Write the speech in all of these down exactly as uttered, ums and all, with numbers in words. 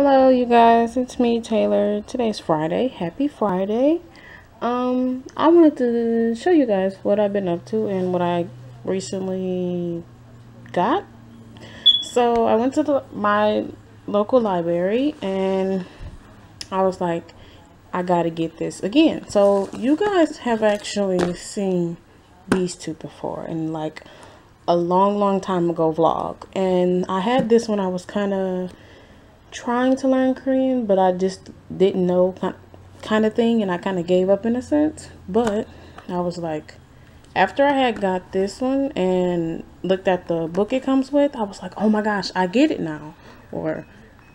Hello you guys, it's me, Taylor. Today's Friday. Happy Friday. Um, I wanted to show you guys what I've been up to and what I recently got. So I went to the, my local library and I was like, I gotta get this again. So you guys have actually seen these two before and like a long long time ago vlog, and I had this when I was kind of trying to learn Korean, but I just didn't know kind of thing, and I kind of gave up in a sense. But I was like, after I had got this one and looked at the book it comes with, I was like, oh my gosh, I get it now, or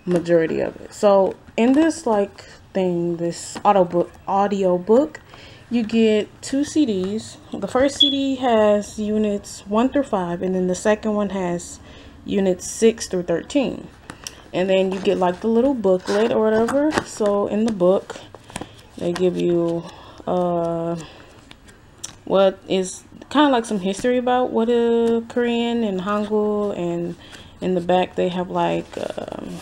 majority of it. So in this like thing, this auto book audio book, you get two C Ds. The first C D has units one through five, and then the second one has units six through thirteen. And then you get like the little booklet or whatever. So in the book, they give you uh, what is kind of like some history about what a Korean and Hangul, and in the back they have like um,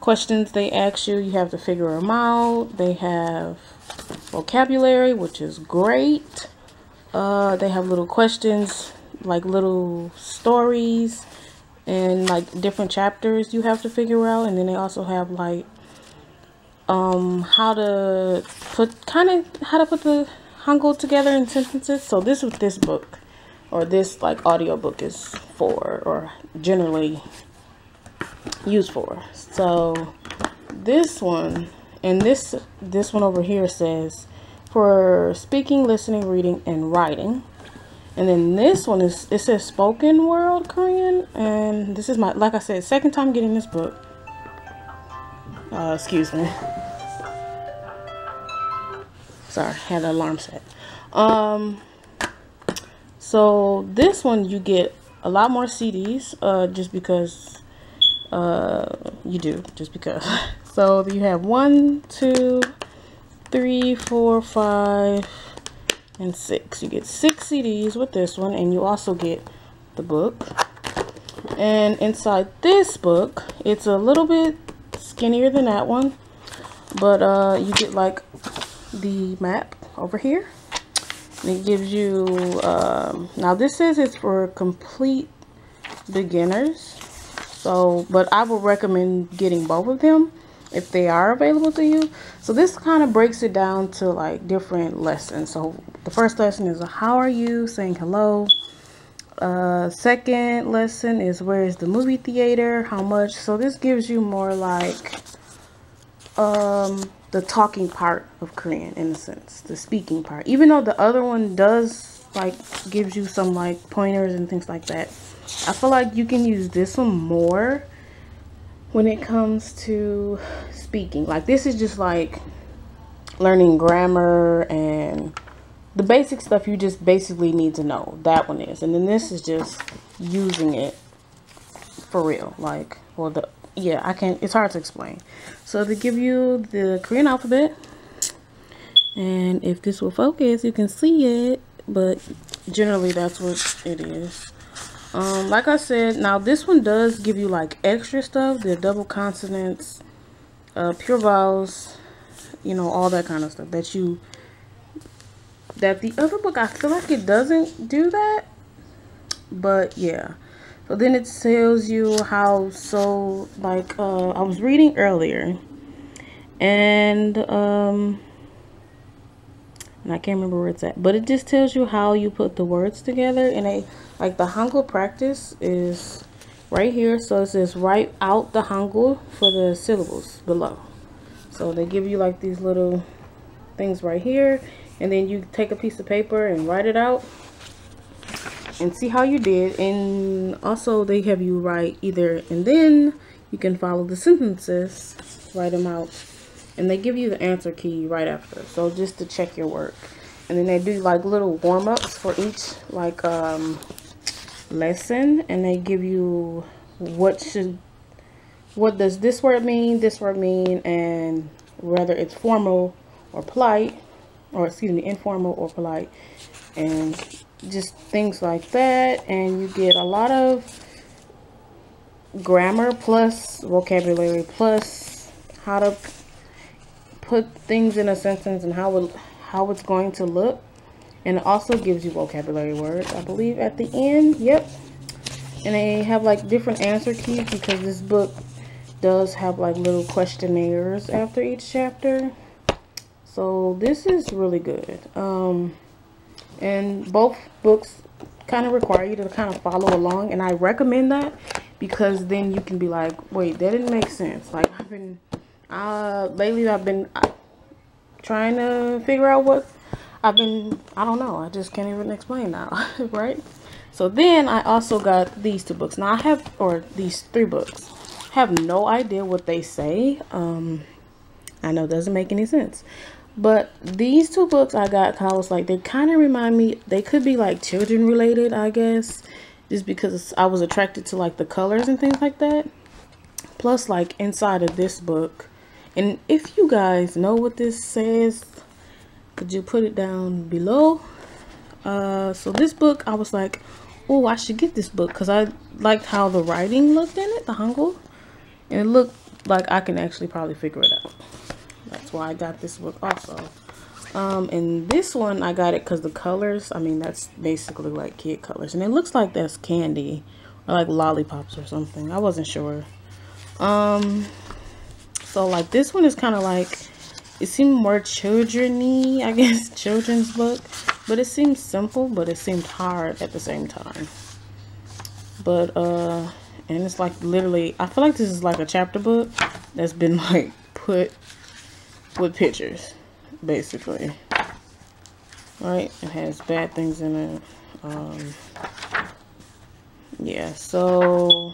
questions they ask you. You have to figure them out. They have vocabulary, which is great. Uh, they have little questions, like little stories and like different chapters you have to figure out. And then they also have like um how to put kind of how to put the Hangul together in sentences. So this is this book, or this like audio book is for, or generally used for. So this one, and this this one over here says for speaking, listening, reading, and writing. And then this one is, it says spoken word Korean. And this is my, like I said, second time getting this book. Uh, excuse me. Sorry, had an alarm set. Um, so this one you get a lot more C Ds, uh, just because uh, you do, just because. So you have one, two, three, four, five, and six. You get six C Ds with this one, and you also get the book. And inside this book, it's a little bit skinnier than that one, but uh you get like the map over here, and it gives you um now this says it's for complete beginners, so but I would recommend getting both of them if they are available to you. So this kind of breaks it down to like different lessons. So the first lesson is a how are you, saying hello. Uh, second lesson is where is the movie theater, how much. So this gives you more like um, the talking part of Korean in a sense, the speaking part. Even though the other one does like gives you some like pointers and things like that, I feel like you can use this one more when it comes to speaking. Like this is just like learning grammar and the basic stuff you just basically need to know. That one is, and then this is just using it for real. Like, well, the yeah, I can't. It's hard to explain. So they give you the Korean alphabet, and if this will focus, you can see it. But generally, that's what it is. Um, like I said, now this one does give you like extra stuff, the double consonants, uh, pure vowels, you know, all that kind of stuff that you, that the other book, I feel like it doesn't do that, but yeah. So then it tells you how, so like, uh, I was reading earlier and, um, and I can't remember where it's at, but it just tells you how you put the words together. And I like the Hangul practice is right here. So it says write out the Hangul for the syllables below. So they give you like these little things right here, and then you take a piece of paper and write it out and see how you did. And also they have you write either, and then you can follow the sentences, write them out. And they give you the answer key right after, so just to check your work. And then they do like little warm-ups for each like um lesson, and they give you what should what does this word mean, this word mean, and whether it's formal or polite, or excuse me, informal or polite, and just things like that. And you get a lot of grammar plus vocabulary plus how to put things in a sentence and how it, how it's going to look. And it also gives you vocabulary words, I believe, at the end. Yep. And they have like different answer keys because this book does have like little questionnaires after each chapter. So this is really good. Um, and both books kind of require you to kind of follow along, and I recommend that because then you can be like, wait, that didn't make sense. Like I've been, uh, lately I've been trying to figure out what I've been, I don't know, I just can't even explain now, right? So then I also got these two books. Now I have, or these three books. I have no idea what they say. Um, I know it doesn't make any sense. But these two books I got, I was like, they kind of remind me, they could be like children related, I guess, just because I was attracted to like the colors and things like that. Plus like inside of this book, and if you guys know what this says, could you put it down below? Uh, so this book, I was like, oh, I should get this book because I liked how the writing looked in it, the Hangul, and it looked like I can actually probably figure it out. That's why I got this book also. Um, and this one, I got it because the colors, I mean, that's basically like kid colors. And it looks like that's candy or like lollipops or something. I wasn't sure. Um, so like this one is kind of like, it seemed more children-y, I guess, children's book. But it seemed simple, but it seemed hard at the same time. But, uh, and it's like literally, I feel like this is like a chapter book that's been like put with pictures, basically, right? It has bad things in it. Um, yeah, so,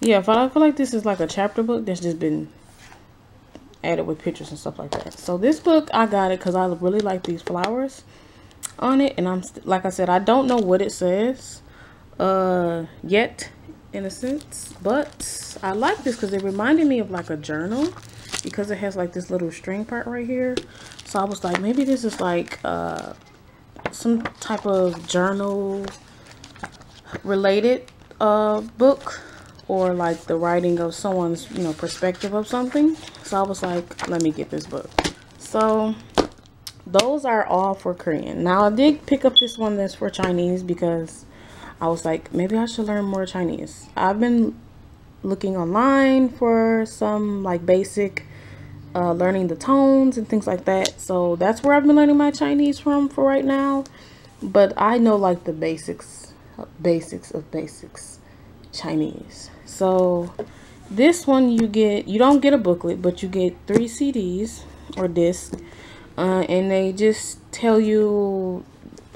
yeah, I feel like this is like a chapter book that's just been added with pictures and stuff like that. So this book, I got it because I really like these flowers on it, and I'm, like I said, I don't know what it says, uh, yet, in a sense, but I like this because it reminded me of like a journal, because it has like this little string part right here. So I was like, maybe this is like uh, some type of journal related uh, book, or like the writing of someone's, you know, perspective of something. So I was like, let me get this book. So those are all for Korean. Now I did pick up this one that's for Chinese because I was like, maybe I should learn more Chinese. I've been looking online for some like basic Uh, learning the tones and things like that. So that's where I've been learning my Chinese from for right now. But I know like the basics, basics of basics Chinese. So this one you get, you don't get a booklet, but you get three C Ds or discs. Uh, and they just tell you,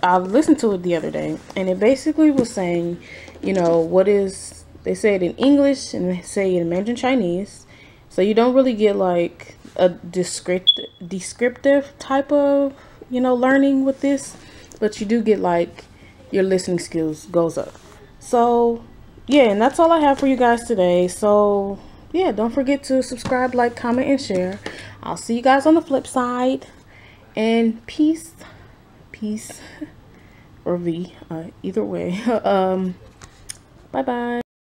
I listened to it the other day, and it basically was saying, you know, what is, they say it in English and they say it in Mandarin Chinese. So you don't really get like a descriptive, descriptive type of, you know, learning with this, but you do get like your listening skills goes up. So yeah, and that's all I have for you guys today. So yeah, don't forget to subscribe, like, comment, and share. I'll see you guys on the flip side, and peace, peace, or V, uh, either way. um, bye bye.